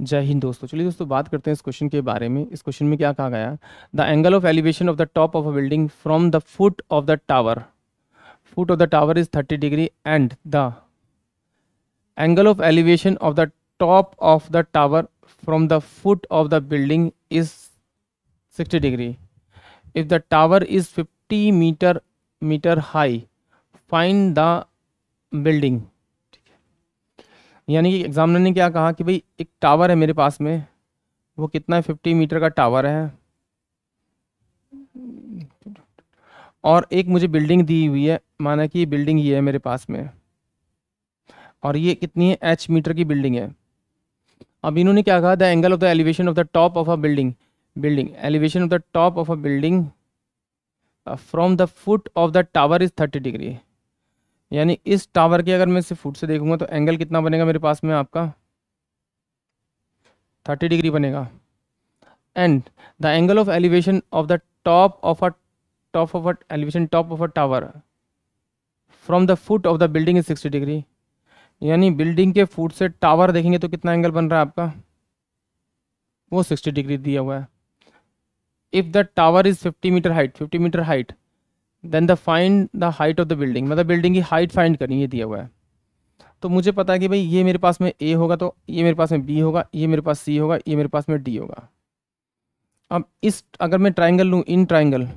जय हिंद दोस्तों। चलिए दोस्तों बात करते हैं इस क्वेश्चन के बारे में। इस क्वेश्चन में क्या कहा गया, the angle of elevation of the top of a building from the foot of the tower, foot of the tower is 30 degree and the angle of elevation of the top of the tower from the foot of the building is 60 degree. If the tower is 50 metre high find the building. यानी कि examiner ने क्या कहा कि भाई एक tower है मेरे पास में, वो कितना है 50 मीटर का टावर है, और एक मुझे बिल्डिंग दी हुई है, माना कि बिल्डिंग ये है मेरे पास में, और ये कितनी है h मीटर की बिल्डिंग है। अब इन्होंने क्या कहा, the angle of the elevation of the top of a building, elevation of the top of a building from the foot of the tower is 30 degree. यानी इस टावर के अगर मैं इसे फुट से देखूंगा तो एंगल कितना बनेगा मेरे पास में, आपका 30 डिग्री बनेगा। And the angle of elevation of the top of a tower from the foot of the building is 60 degree. यानी बिल्डिंग के फुट से टावर देखेंगे तो कितना एंगल बन रहा है आपका, वो 60 डिग्री दिया हुआ है। If the tower is 50 metre height then the find the height of the building, मतलब बिल्डिंग की हाइट फाइंड करनी है, दिया हुआ है। तो मुझे पता है कि भाई ये मेरे पास में ए होगा, तो ये मेरे पास में बी होगा, ये मेरे पास सी होगा, ये मेरे पास में डी होगा। अब इस अगर मैं ट्राइंगल लूँ, इन ट्राइंगल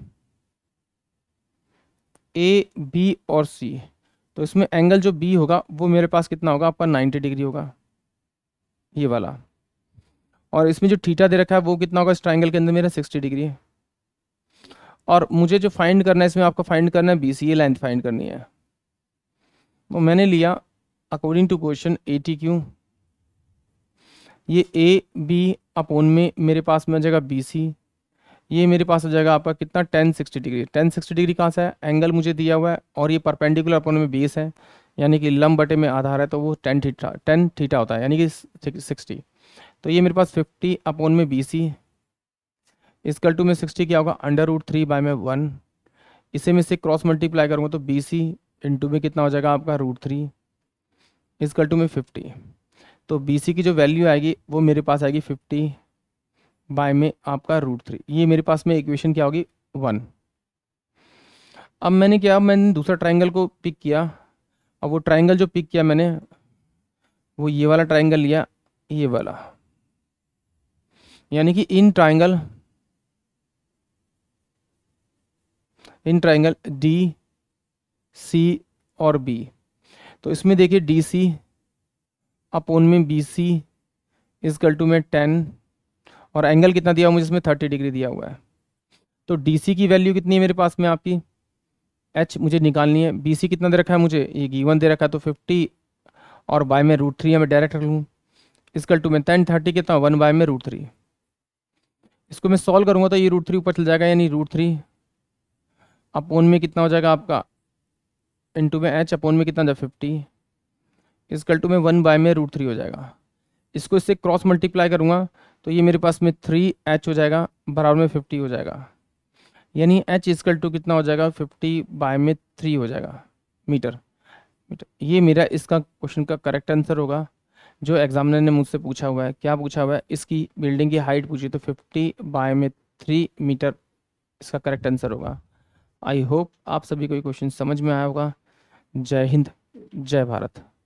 ए बी और सी, तो इसमें एंगल जो बी होगा वो मेरे पास कितना होगा आपका 90 डिग्री होगा, ये वाला। और इसमें जो थीटा दे रखा है वो कितना होगा इस ट्राइंगल के अंदर मेरा 60 डिग्री है। और मुझे जो फाइंड करना है इसमें आपको फाइंड करना है BCA लेंथ फाइंड करनी है। तो मैंने लिया अकॉर्डिंग टू क्वेश्चन ATQ, ये AB अपोन में मेरे पास में आ जाएगा BC, ये मेरे पास आ जाएगा आपका कितना 10 60 डिग्री। 10 60 डिग्री कहाँ से है, एंगल मुझे दिया हुआ है, और ये परपेंडिकुलर अपोन में बेस है, यानी कि लंब बटे में आधार है, तो वो 10 थीटा होता है, यानी कि 60। तो ये मेरे पास 50 अपोन में BC इसकल टू में 60 क्या होगा, √3/1। इसे में से क्रॉस मल्टीप्लाई करूँगा तो BC इंटू में कितना हो जाएगा आपका √3 इसकल टू में 50। तो BC की जो वैल्यू आएगी वो मेरे पास आएगी 50/में आपका √3। ये मेरे पास में इक्वेशन क्या होगी 1। अब मैंने क्या, मैंने दूसरा ट्राइंगल को पिक किया, अब वो ट्राइंगल जो पिक किया मैंने वो ये वाला ट्राइंगल लिया, ये वाला, यानी कि इन ट्राइंगल DC और B। तो इसमें देखिए DC अपोन में BC इजकल टू में 10, और एंगल कितना दिया हुआ मुझे इसमें 30 डिग्री दिया हुआ है। तो DC की वैल्यू कितनी है मेरे पास में आपकी H मुझे निकालनी है, BC कितना दे रखा है मुझे, ये गिवन दे रखा है, तो 50 और बाय में √3 है, मैं डायरेक्ट रख लूँ इसकल टू में 10 30 कितना 1 में √3। इसको मैं सॉल्व करूँगा तो ये √3 ऊपर चल जाएगा, यानी √3 अपोन में कितना हो जाएगा आपका इंटू में H अपोन में कितना हो जाएगा 50 इसकल टू में 1 में √3 हो जाएगा। इसको इससे क्रॉस मल्टीप्लाई करूँगा तो ये मेरे पास में 3H हो जाएगा बराबर में 50 हो जाएगा, यानी H इसकल टू कितना हो जाएगा 50/3 हो जाएगा मीटर। ये मेरा इसका क्वेश्चन का करेक्ट आंसर होगा जो एग्जामिनर ने मुझसे पूछा हुआ है। क्या पूछा हुआ है, इसकी बिल्डिंग की हाइट पूछी, तो 50/3 मीटर इसका करेक्ट आंसर होगा। आई होप आप सभी को ये क्वेश्चन समझ में आया होगा। जय हिंद, जय भारत।